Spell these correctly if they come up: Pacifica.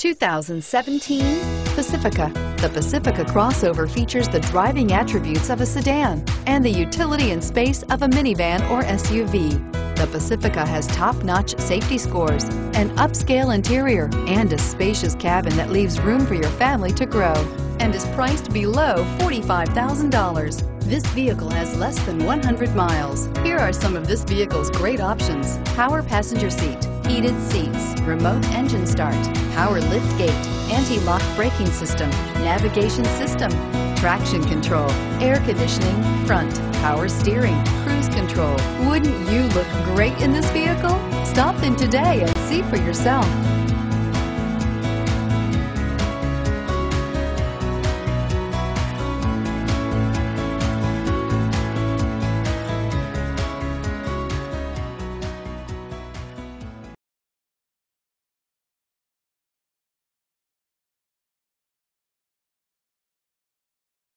2017 Pacifica. The Pacifica crossover features the driving attributes of a sedan and the utility and space of a minivan or SUV. The Pacifica has top-notch safety scores, an upscale interior, and a spacious cabin that leaves room for your family to grow, and is priced below $45,000. This vehicle has less than 100 miles. Here are some of this vehicle's great options: power passenger seat, heated seats, remote engine start, power liftgate, anti-lock braking system, navigation system, traction control, air conditioning, front, power steering, cruise control. Wouldn't you look great in this vehicle? Stop in today and see for yourself.